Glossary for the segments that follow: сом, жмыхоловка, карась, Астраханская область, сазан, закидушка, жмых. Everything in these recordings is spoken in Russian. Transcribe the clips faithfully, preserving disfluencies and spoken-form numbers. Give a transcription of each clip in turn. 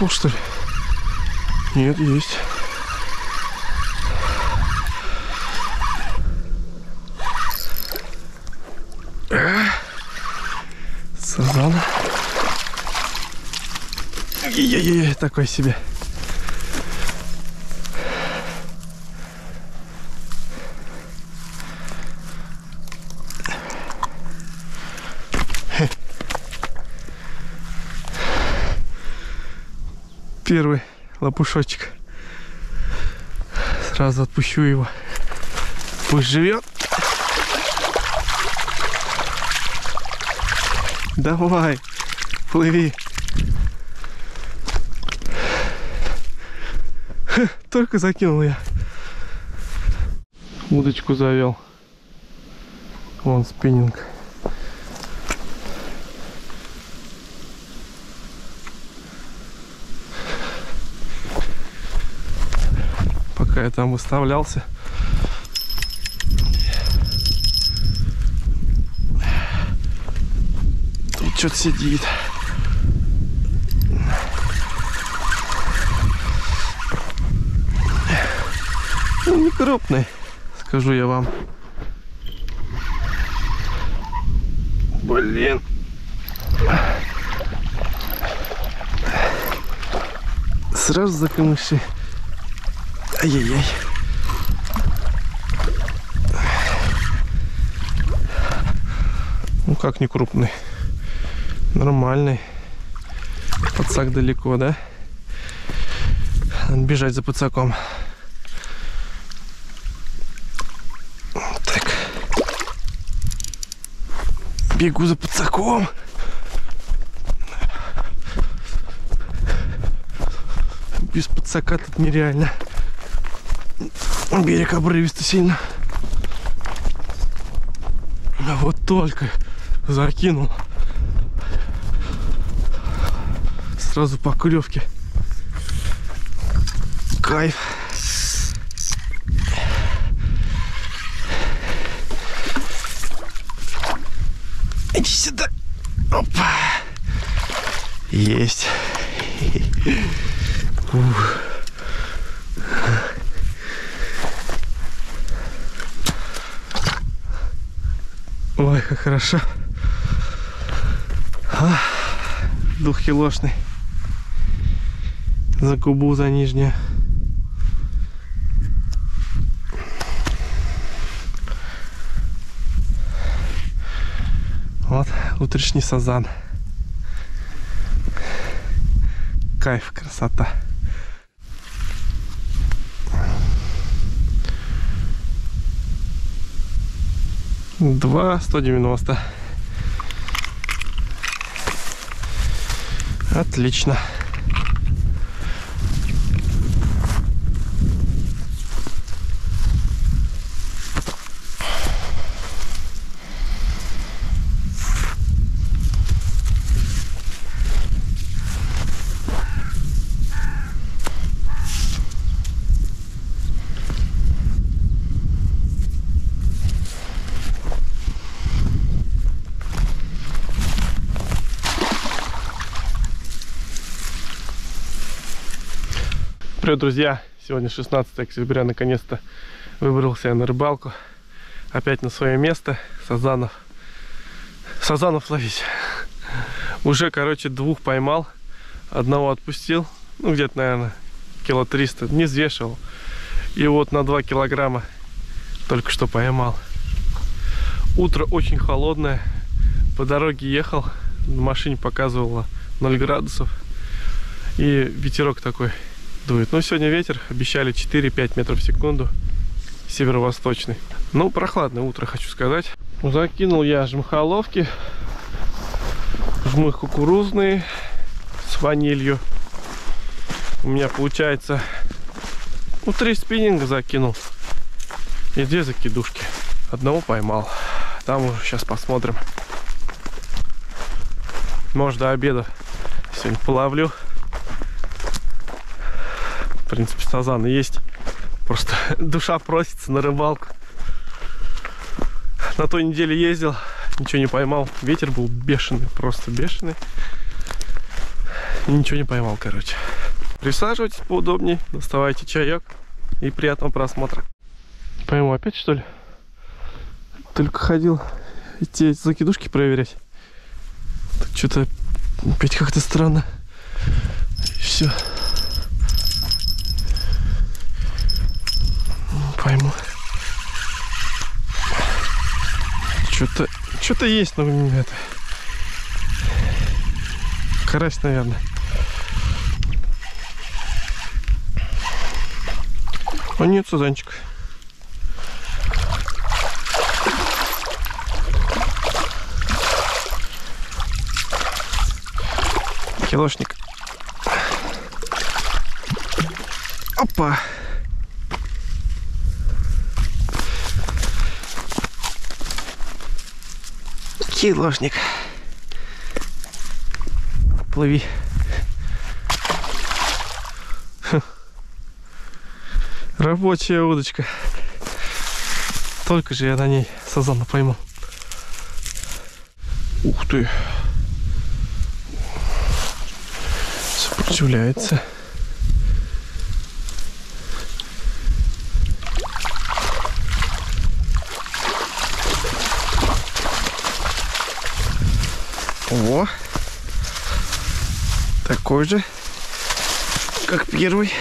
нашел, что ли? Нет, есть. Сазана. Е-е-е, такой себе. Первый лопушочек. Сразу отпущу его. Пусть живет. Давай, плыви. Ха, только закинул я. Удочку завел. Вон спиннинг. Пока я там выставлялся. Что-то сидит. Он не крупный, скажу я вам. Блин. Сразу за камыши. Ай-яй-яй. Ну как не крупный? Нормальный. Пацак далеко, да? Надо бежать за пацаком. Так. Бегу за пацаком. Без пацака тут нереально. Берег обрывисто сильно. А вот только закинул. Сразу по клевке. Кайф. Иди сюда. Опа. Есть. Ух. Ой, как хорошо. А, дух хилошный. За губу, за нижнюю. Вот утренний сазан. Кайф, красота. два сто девяносто. Отлично. Привет, друзья! Сегодня шестнадцатое октября, наконец-то выбрался я на рыбалку. Опять на свое место. Сазанов. Сазанов ловить. Уже, короче, двух поймал. Одного отпустил. Ну, где-то, наверное, кило триста. Не взвешивал. И вот на два килограмма только что поймал. Утро очень холодное. По дороге ехал. На машине показывало ноль градусов. И ветерок такой. Ну, сегодня ветер, обещали четыре-пять метров в секунду, северо-восточный. Ну, прохладное утро, хочу сказать. Закинул я жмыхоловки, жмых кукурузные с ванилью. У меня получается, ну, три спиннинга закинул и две закидушки. Одного поймал, там уже сейчас посмотрим. Может, до обеда сегодня половлю. В принципе, сазаны есть. Просто душа просится на рыбалку. На той неделе ездил, ничего не поймал. Ветер был бешеный, просто бешеный. И ничего не поймал, короче. Присаживайтесь поудобнее, доставайте чаек и приятного просмотра. Пойму опять, что ли? Только ходил эти закидушки проверять. Так что-то опять как-то странно. И все. Пойму. Что-то что-то есть, но это... Карась, наверное. А нет, сазанчик. Килошник. Опа. Килошник. Плыви. Рабочая удочка. Только же я на ней сазана поймал. Ух ты. Сопротивляется. О! Такой же, как первый.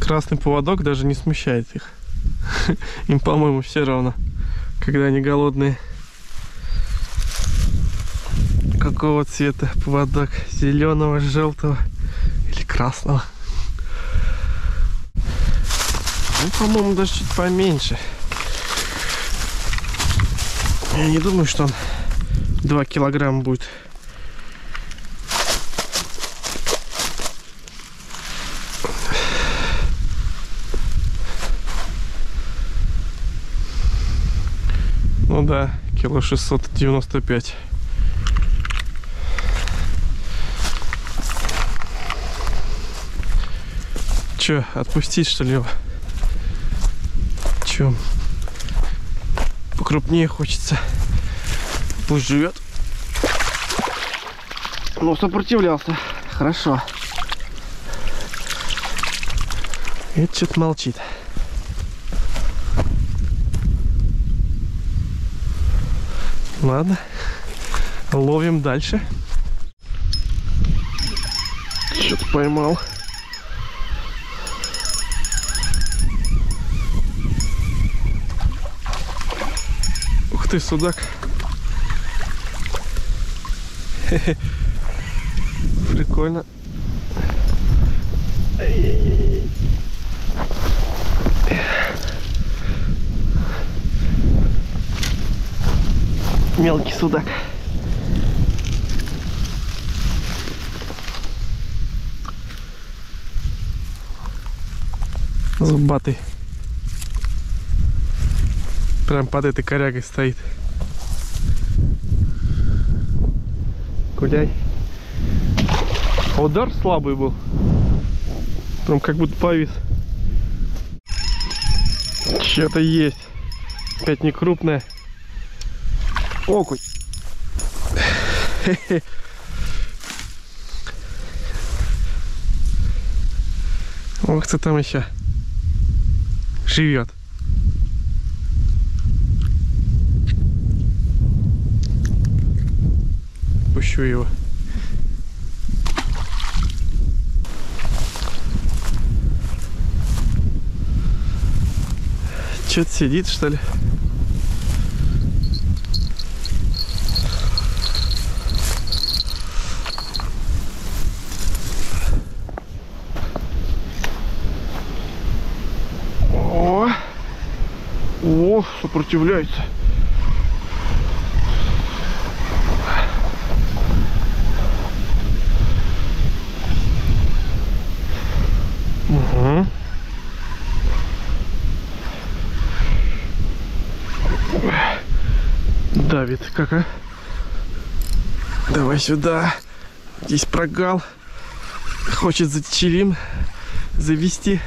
Красный поводок даже не смущает их. Им, по-моему, все равно, когда они голодные. Какого цвета поводок? Зеленого, желтого или красного? Ну, по-моему, даже чуть поменьше. Я не думаю, что он два килограмма будет. Ну да, кило шестьсот девяносто пять. Че, отпустить, что ли, его? Че? Покрупнее хочется. Пусть живет. Но сопротивлялся. Хорошо. Это что-то молчит. Ладно. Ловим дальше. Что-то поймал. Ты, судак. Хе-хе. Прикольно. Мелкий судак. Зубатый. Прям под этой корягой стоит. Гуляй. Удар слабый был. Прям как будто повис. Что-то есть. Опять не крупная. Окунь. Ох, кто там еще живет. Пущу его. Что-то сидит, что ли? О, о, сопротивляется. Давид, как, а? Давай сюда. Здесь прогал. Хочет за челим завести.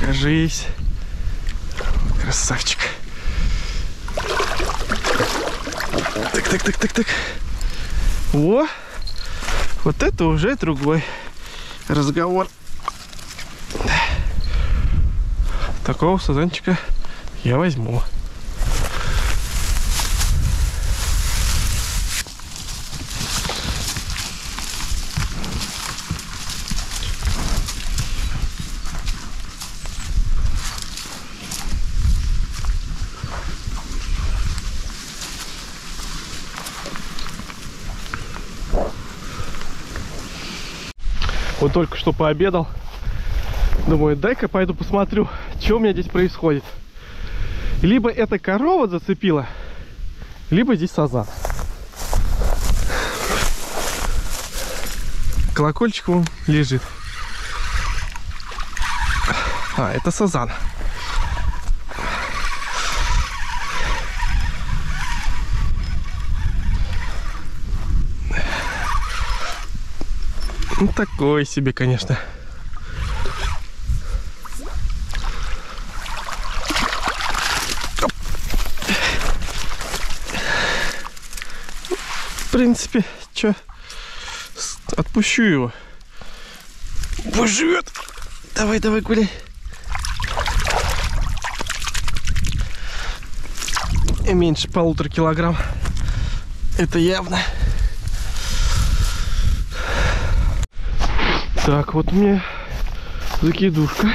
Покажись. Красавчик. Так, так, так, так, так. О, вот это уже другой разговор. Такого сазанчика я возьму. Вот только что пообедал. Думаю, дай-ка пойду посмотрю, что у меня здесь происходит. Либо эта корова зацепила, либо здесь сазан. Колокольчик вон лежит. А, это сазан. Ну, такой себе, конечно. В принципе, что, отпущу его. Пусть живет. Давай, давай, гуляй. И меньше полутора килограмм. Это явно. Так, вот мне закидушка.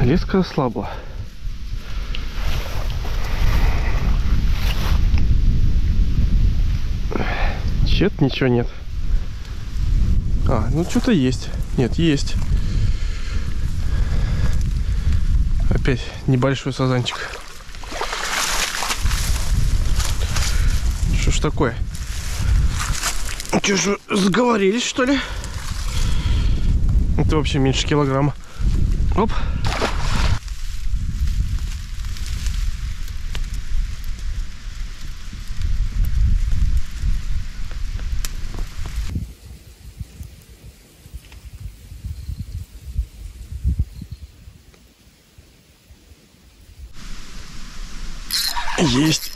Леска ослабла. Чет, ничего нет. А, ну что-то есть. Нет, есть. Опять небольшой сазанчик. Что ж такое? Че же, сговорились, что ли? Это вообще меньше килограмма. Оп. Есть.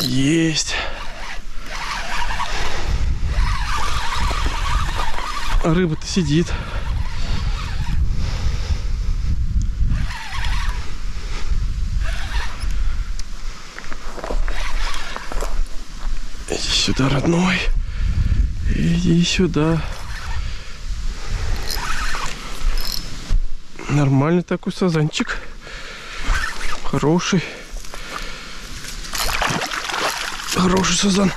Есть. Рыба-то сидит. Иди сюда, родной. Иди сюда. Нормальный такой сазанчик. Хороший. Хороший сазан.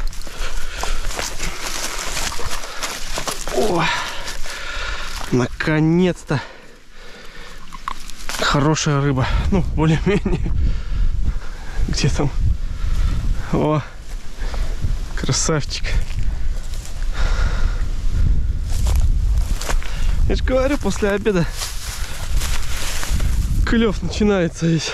О! Наконец-то хорошая рыба. Ну, более-менее. Где там? О, красавчик. Я же говорю, после обеда клев начинается здесь.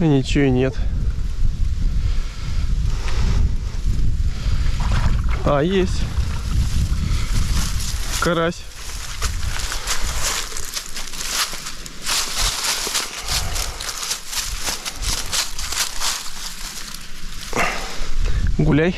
И ничего и нет. А, есть. Карась. Гуляй.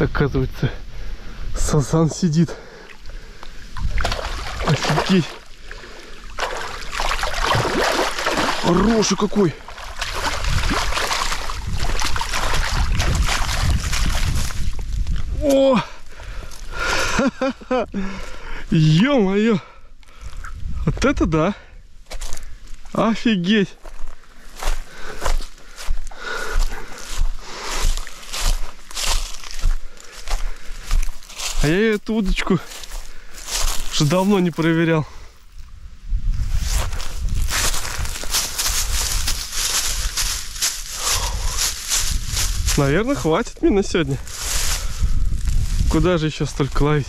Оказывается, сазан сидит. Офигеть. Хороший какой. О! Ё-моё. Вот это да. Офигеть. А я эту удочку уже давно не проверял. Наверное, хватит мне на сегодня. Куда же еще столько ловить?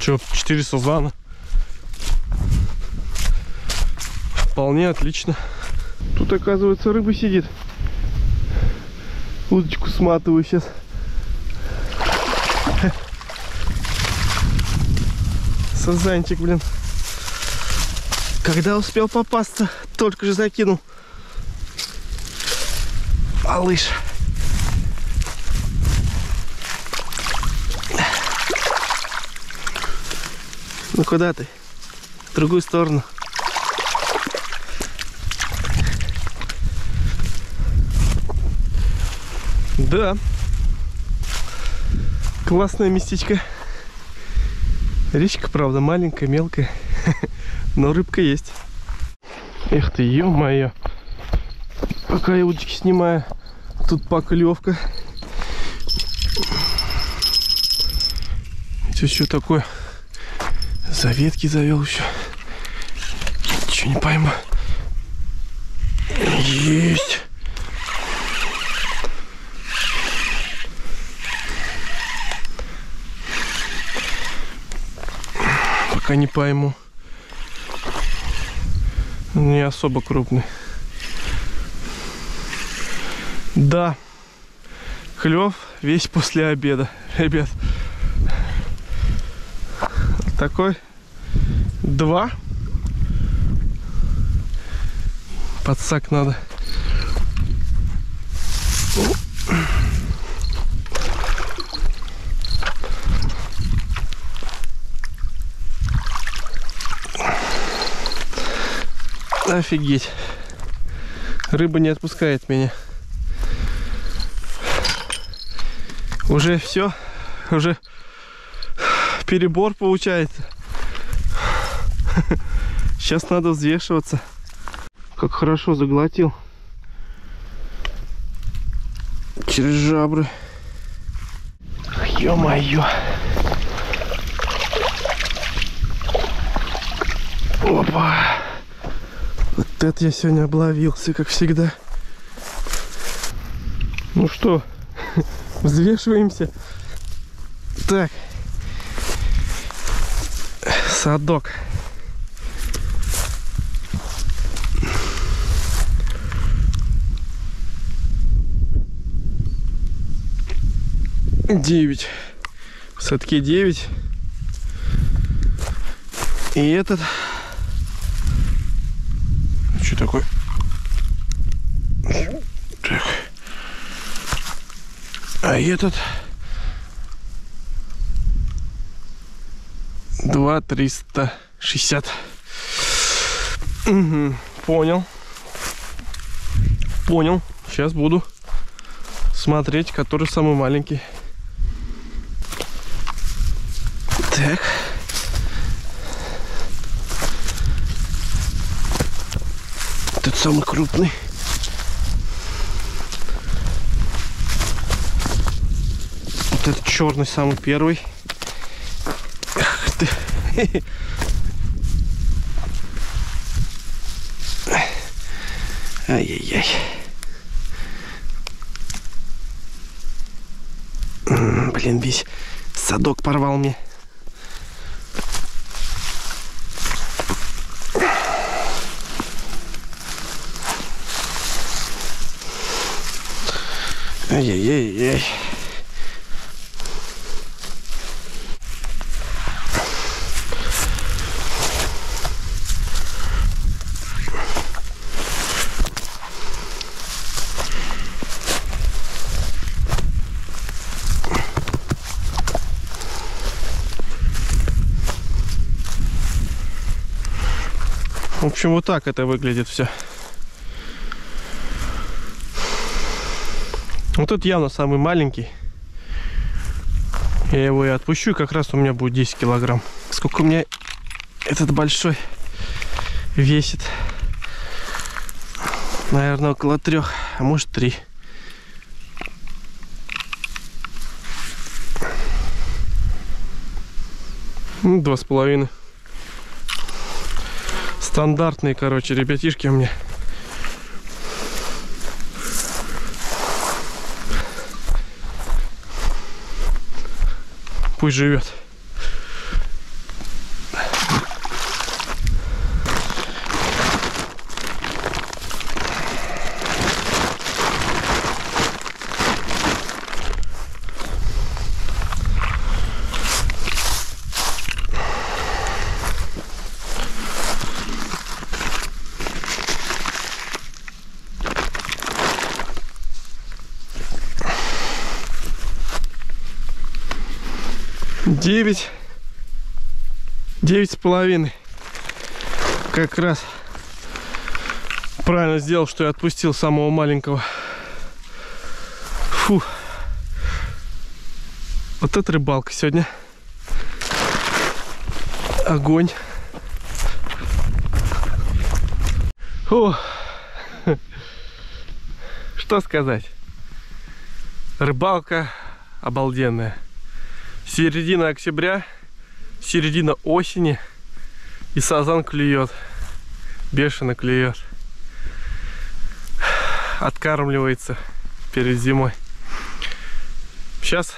Че, четыре сазана. Вполне отлично. Тут, оказывается, рыба сидит. Удочку сматываю сейчас. Сазанчик, блин. Когда успел попасться, только же закинул. Малыш. Ну куда ты? В другую сторону. Да. Классное местечко. Речка, правда, маленькая, мелкая. Но рыбка есть. Эх ты, ё-моё. Пока я удочки снимаю, тут поклевка. Все, что такое? За ветки завел еще. Ничего не пойму. Есть. Пока не пойму. Не особо крупный. Да, клев весь после обеда, ребят. Такой два. Подсак надо. Офигеть. Рыба не отпускает меня. Уже все, уже перебор получается. Сейчас надо взвешиваться. Как хорошо заглотил. Через жабры. Ё-моё. Опа. Вот это я сегодня обловился, как всегда. Ну что, взвешиваемся. Так. Садок. девять. В садке девять. И этот. Что такое? Так. А этот. два триста шестьдесят. Угу. Понял. Понял. Сейчас буду смотреть, который самый маленький. Так. Этот самый крупный. Вот этот черный самый первый. Ай-яй-яй. Блин, весь садок порвал мне. Ай-яй-яй-яй. В общем, вот так это выглядит все. Вот тут явно самый маленький. Я его и отпущу, и как раз у меня будет десять килограмм. Сколько у меня этот большой весит? Наверное, около трех, а может три. Ну, два с половиной. Стандартные, короче, ребятишки у меня. пусть живет. девять, девять с половиной. Как раз правильно сделал, что я отпустил самого маленького. Фу. Вот это рыбалка сегодня. Огонь. Фу. Что сказать? Рыбалка обалденная. Середина октября, середина осени, и сазан клюет, бешено клюет, откармливается перед зимой. Сейчас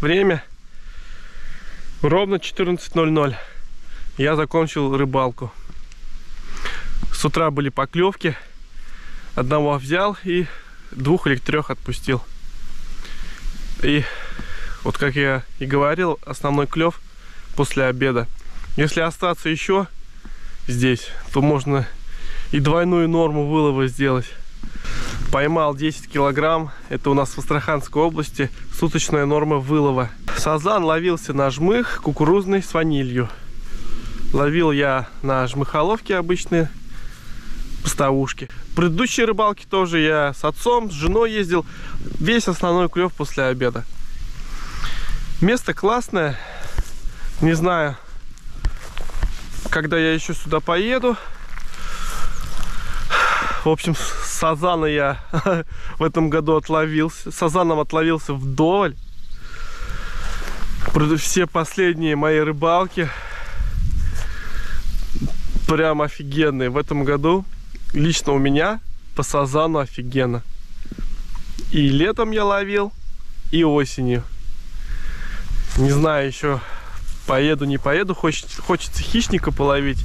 время ровно четырнадцать ноль ноль, я закончил рыбалку. С утра были поклевки, одного взял и двух или трех отпустил. И вот как я и говорил, основной клев после обеда. Если остаться еще здесь, то можно и двойную норму вылова сделать. Поймал десять килограмм. Это у нас в Астраханской области суточная норма вылова. Сазан ловился на жмых кукурузный с ванилью. Ловил я на жмыхоловке обычные, поставушки. Предыдущие рыбалки тоже я с отцом, с женой ездил. Весь основной клев после обеда. Место классное, не знаю, когда я еще сюда поеду. В общем, сазана я в этом году отловился, сазаном отловился вдоволь. Все последние мои рыбалки прям офигенные. В этом году лично у меня по сазану офигенно. И летом я ловил, и осенью. Не знаю еще, поеду, не поеду. Хочется, хочется хищника половить.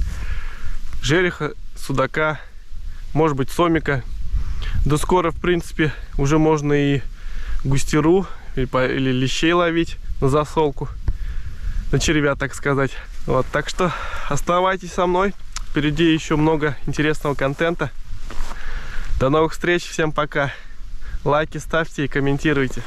Жереха, судака, может быть, сомика. Да скоро, в принципе, уже можно и густеру, или, или лещей ловить на засолку. На червя, так сказать. Вот, так что оставайтесь со мной. Впереди еще много интересного контента. До новых встреч, всем пока. Лайки ставьте и комментируйте.